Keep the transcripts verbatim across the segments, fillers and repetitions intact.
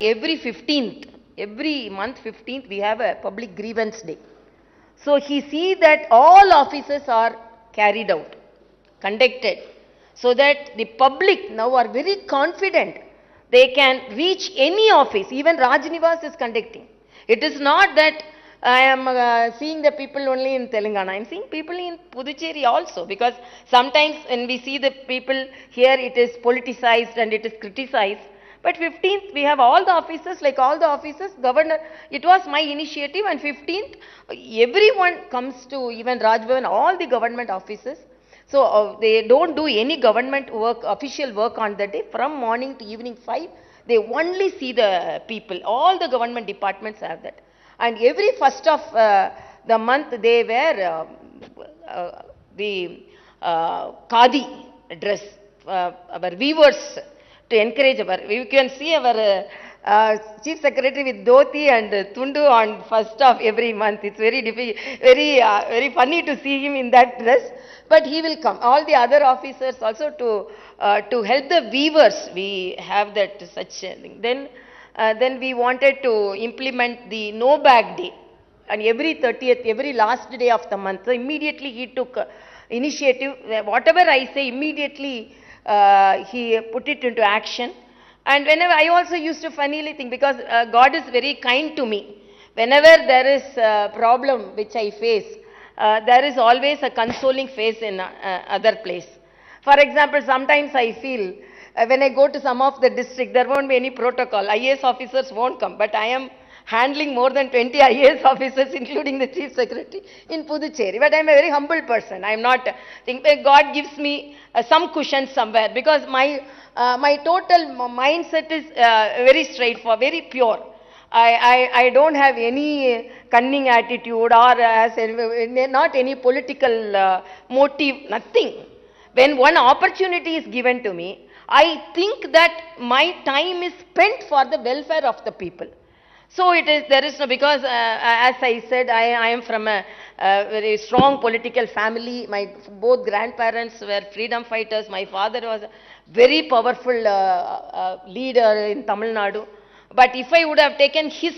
Every fifteenth, every month fifteenth, we have a public grievance day. So he see that all offices are carried out, conducted, so that the public now are very confident they can reach any office. Even Rajnivas is conducting. It is not that I am uh, seeing the people only in Telangana. I am seeing people in Puducherry also, because sometimes when we see the people here, it is politicized and it is criticized. But fifteenth, we have all the officers, like all the officers, governor, it was my initiative, and fifteenth, everyone comes to even Raj Bhavan, all the government offices. So uh, they don't do any government work, official work on that day. From morning to evening five, they only see the people. All the government departments have that. And every first of uh, the month, they wear uh, uh, the uh, kadi dress, uh, our weavers, to encourage our, you can see our uh, uh, chief secretary with dhoti and uh, Tundu on first of every month. It's very difficult, very, uh, very funny to see him in that dress. But he will come. All the other officers also to, uh, to help the weavers. We have that such thing. Then, uh, then we wanted to implement the no bag day. And every thirtieth, every last day of the month, so immediately he took uh, initiative. Whatever I say, immediately Uh, he put it into action. And whenever, I also used to funnily think, because uh, God is very kind to me. Whenever there is a problem which I face, uh, there is always a consoling face in uh, other place. For example, sometimes I feel uh, when I go to some of the district, there won't be any protocol. I A S officers won't come, but I am handling more than twenty I A S officers, including the chief secretary, in Puducherry. But I am a very humble person. I am not, I think God gives me uh, some cushion somewhere, because my, uh, my total mindset is uh, very straightforward, very pure. I, I, I don't have any cunning attitude or uh, not any political uh, motive, nothing. When one opportunity is given to me, I think that my time is spent for the welfare of the people. So it is, there is no, because uh, as I said, I, I am from a, a very strong political family. My both grandparents were freedom fighters. My father was a very powerful uh, uh, leader in Tamil Nadu. But if I would have taken his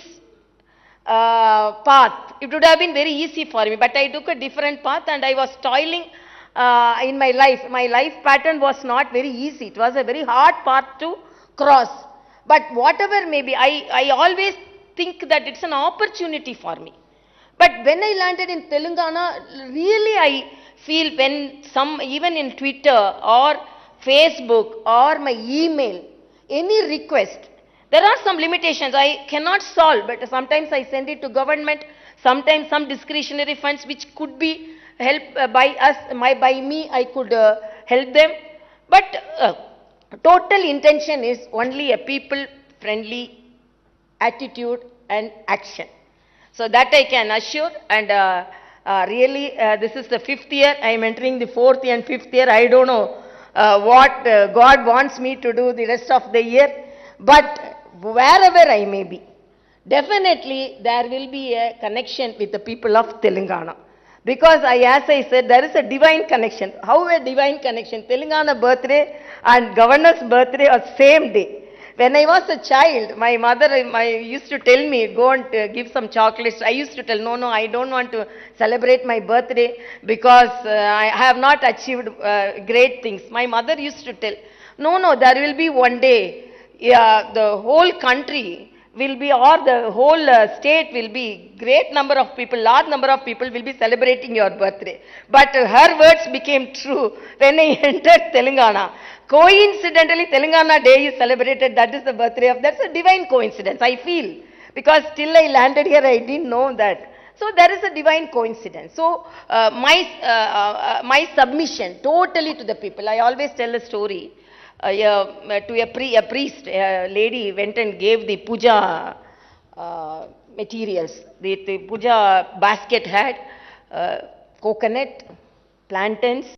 uh, path, it would have been very easy for me. But I took a different path, and I was toiling uh, in my life. My life pattern was not very easy. It was a very hard path to cross. But whatever may be, I, I always think that it's an opportunity for me. But when I landed in Telangana, really I feel when some, even in Twitter or Facebook or my email, any request, there are some limitations I cannot solve, but sometimes I send it to government, sometimes some discretionary funds which could be helped by us, my, by me, I could uh, help them. But uh, total intention is only a people-friendly attitude and action. So that I can assure, and uh, uh, really uh, this is the fifth year, I am entering the fourth and fifth year. I don't know uh, what uh, God wants me to do the rest of the year, but wherever I may be, definitely there will be a connection with the people of Telangana. Because I, as I said, there is a divine connection. How a divine connection? Telangana birthday and governor's birthday are same day. When I was a child, my mother my, used to tell me, go and uh, give some chocolates. I used to tell, no, no, I don't want to celebrate my birthday because uh, I have not achieved uh, great things. My mother used to tell, no, no, there will be one day, yeah, the whole country will be, or the whole uh, state will be, great number of people, large number of people will be celebrating your birthday. But uh, her words became true when I entered Telangana. Coincidentally, Telangana Day is celebrated, that is the birthday of, that's a divine coincidence, I feel. Because till I landed here, I didn't know that. So there is a divine coincidence. So uh, my, uh, uh, my submission totally to the people. I always tell a story uh, uh, to a, pre, a priest, a lady went and gave the puja uh, materials. The, the puja basket had uh, coconut, plantains,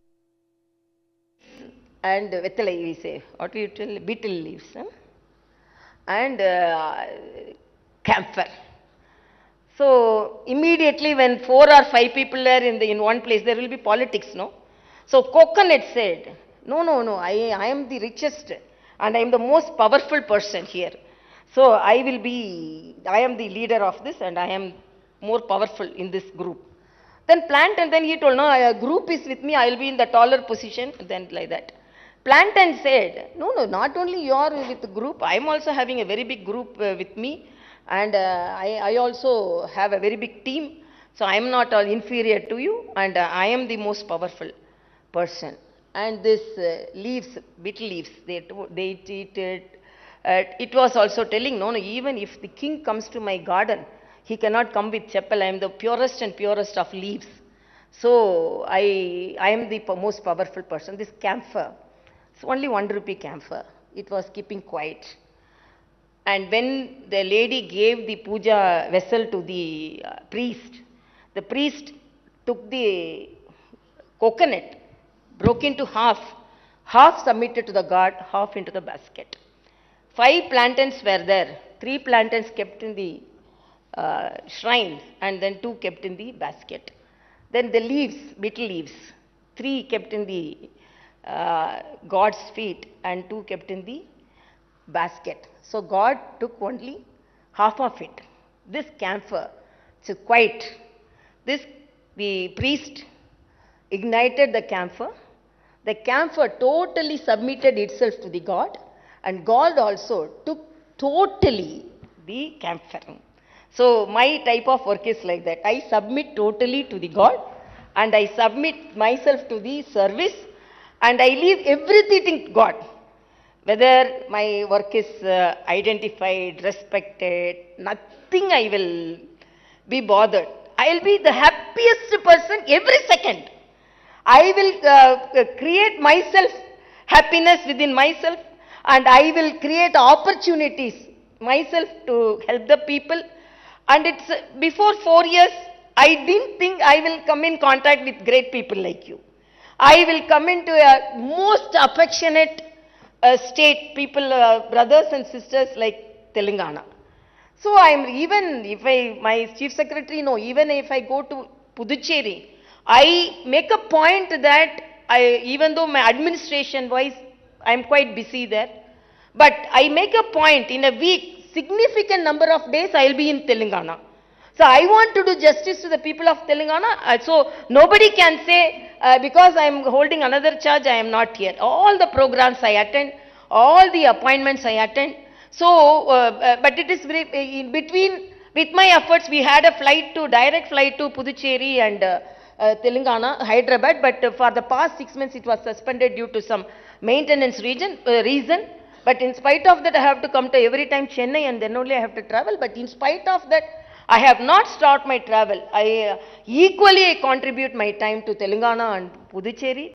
and vettelai, we say, what do you tell, beetle leaves, huh? And uh, camphor. So immediately when four or five people are in, the, in one place, there will be politics, no? So coconut said, no, no, no, I, I am the richest and I am the most powerful person here. So I will be, I am the leader of this and I am more powerful in this group. Then Plant, and then he told, no, a group is with me, I will be in the taller position, then like that. Plant and said, no, no, not only you are with the group, I am also having a very big group uh, with me, and uh, I, I also have a very big team, so I am not all inferior to you, and uh, I am the most powerful person. And this uh, leaves, bit leaves, they, they treated, uh, it was also telling, no, no, even if the king comes to my garden, he cannot come with chapel. I am the purest and purest of leaves. So, I, I am the most powerful person. This camphor, it's only one rupee camphor. It was keeping quiet. And when the lady gave the puja vessel to the uh, priest, the priest took the coconut, broke into half, half submitted to the god, half into the basket. Five plantains were there. Three plantains kept in the Uh, shrine, and then two kept in the basket. Then the leaves, betel leaves, three kept in the uh, God's feet and two kept in the basket. So God took only half of it. This camphor, so quite, this the priest ignited the camphor. The camphor totally submitted itself to the God, and God also took totally the camphor. So my type of work is like that. I submit totally to the God and I submit myself to the service and I leave everything to God. Whether my work is uh, identified, respected, nothing I will be bothered. I will be the happiest person every second. I will uh, create myself, happiness within myself, and I will create opportunities myself to help the people. And it's before four years, I didn't think I will come in contact with great people like you. I will come into a most affectionate uh, state, people, uh, brothers and sisters like Telangana. So I'm even, if I, my chief secretary, no, even if I go to Puducherry, I make a point that I, even though my administration wise, I'm quite busy there, but I make a point in a week, significant number of days I will be in Telangana. So I want to do justice to the people of Telangana. So nobody can say uh, because I am holding another charge I am not here. All the programs I attend, all the appointments I attend. So uh, uh, but it is very, in between with my efforts we had a flight to, direct flight to Puducherry and uh, uh, Telangana, Hyderabad, but uh, for the past six months it was suspended due to some maintenance region, uh, reason. But in spite of that, I have to come to every time Chennai and then only I have to travel. But in spite of that, I have not stopped my travel. I uh, equally contribute my time to Telangana and Puducherry.